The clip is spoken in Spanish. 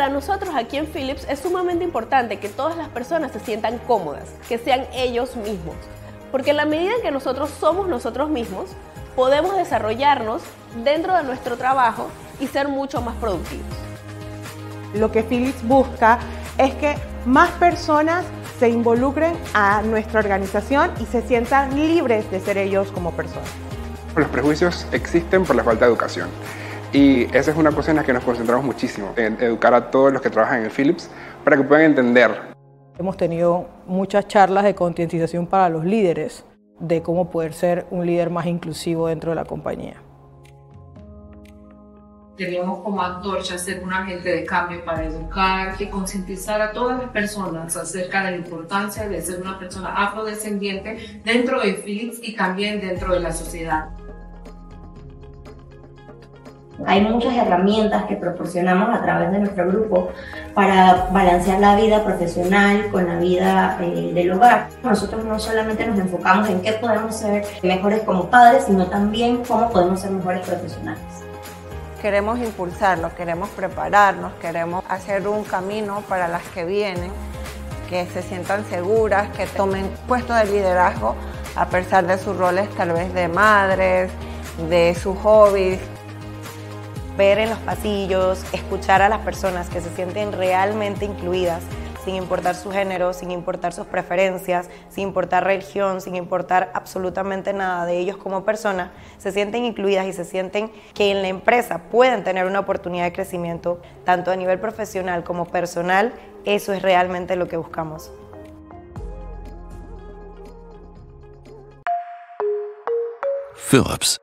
para nosotros aquí en Philips es sumamente importante que todas las personas se sientan cómodas, que sean ellos mismos, porque en la medida en que nosotros somos nosotros mismos, podemos desarrollarnos dentro de nuestro trabajo y ser mucho más productivos. Lo que Philips busca es que más personas se involucren a nuestra organización y se sientan libres de ser ellos como personas. Los prejuicios existen por la falta de educación y esa es una cosa en la que nos concentramos muchísimo, en educar a todos los que trabajan en Philips para que puedan entender. Hemos tenido muchas charlas de concientización para los líderes de cómo poder ser un líder más inclusivo dentro de la compañía. Teníamos como antorcha ser un agente de cambio para educar y concientizar a todas las personas acerca de la importancia de ser una persona afrodescendiente dentro de Philips y también dentro de la sociedad. Hay muchas herramientas que proporcionamos a través de nuestro grupo para balancear la vida profesional con la vida del hogar. Nosotros no solamente nos enfocamos en qué podemos ser mejores como padres, sino también cómo podemos ser mejores profesionales. Queremos impulsarlos, queremos prepararnos, queremos hacer un camino para las que vienen, que se sientan seguras, que tomen puestos de liderazgo a pesar de sus roles tal vez de madres, de sus hobbies. Ver en los pasillos, escuchar a las personas que se sienten realmente incluidas, sin importar su género, sin importar sus preferencias, sin importar religión, sin importar absolutamente nada de ellos como personas, se sienten incluidas y se sienten que en la empresa pueden tener una oportunidad de crecimiento, tanto a nivel profesional como personal. Eso es realmente lo que buscamos. Philips.